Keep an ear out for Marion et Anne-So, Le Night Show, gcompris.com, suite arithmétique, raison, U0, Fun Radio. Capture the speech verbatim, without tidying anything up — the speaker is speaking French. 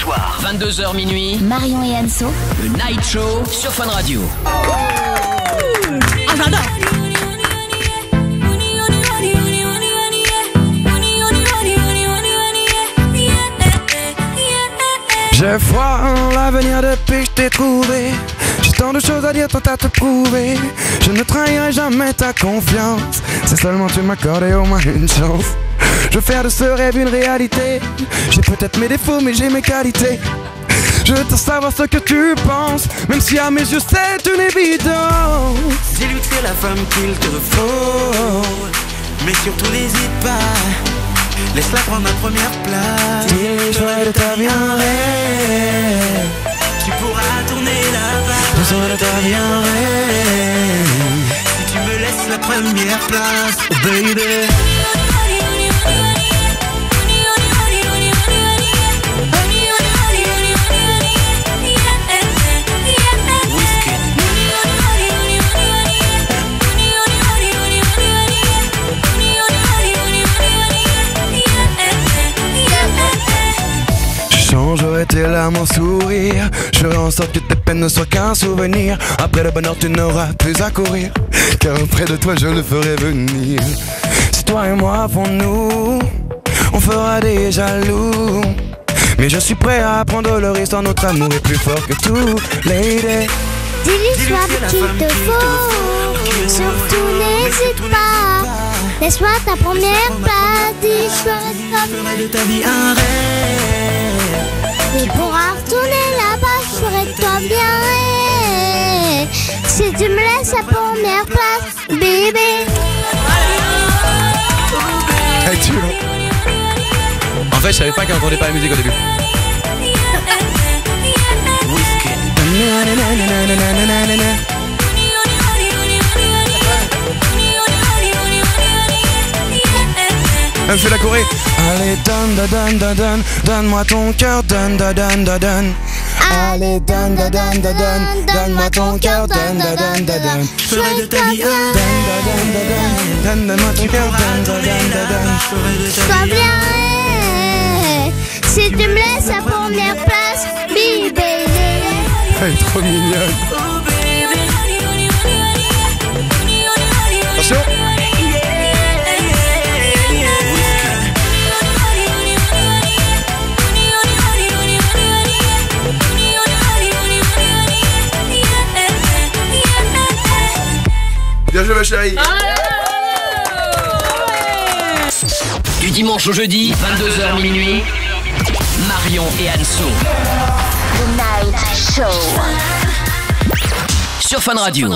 soir, vingt-deux heures minuit, Marion et Anne-So, le Night Show sur Fun Radio. Oh, j'adore. J'ai foi en l'avenir depuis que je t'ai trouvé. J'ai tant de choses à dire, tant à te prouver. Je ne trahirai jamais ta confiance. Si seulement tu m'accordais au moins une chance. Je veux faire de ce rêve une réalité. J'ai peut-être mes défauts mais j'ai mes qualités. Je veux savoir ce que tu penses, même si à mes yeux c'est une évidence. Dis-lui que c'est la femme qu'il te faut, mais surtout n'hésite pas, laisse-la prendre la première place. Dis les joies de ta vie en rêve, tu pourras tourner la page. Les joies de ta vie en rêve, si tu me laisses la première place, oh baby. J'aurais tes larmes en sourire. Je ferai en sorte que tes peines ne soient qu'un souvenir. Après le bonheur tu n'auras plus à courir, car auprès de toi je le ferai venir. Si toi et moi pour nous, on fera des jaloux, mais je suis prêt à prendre le risque. Dans notre amour est plus fort que tout. Lady, dis-lui soit qu'il te faut, surtout n'hésite pas, laisse-moi ta première place. Dis-lui soit de ta vie un rêve, tu pourras retourner là-bas, je ferai de toi bien rêve. Si tu me laisses la première place, bébé. Hey, tu... En fait, je savais pas qu'elle entendait pas la musique au début. Elle fait la Corée. Allez, donne, da, donne, da, donne, donne-moi ton cœur, donne, da, donne, da, donne. Allez, donne, da, donne, da, donne, donne-moi ton cœur, donne, da, donne, da, donne. Je ferai de ta vie un rêve, donne, da, donne, da, donne, donne-moi ton cœur, donne, da, donne, da, donne. Sois bien, si tu me laisses la première place, bébé. Elle est trop mignonne. Attention. Bien joué ma chérie. Du dimanche au jeudi, vingt-deux heures minuit, Marion et Anne-So, The Night Show sur Fun Radio.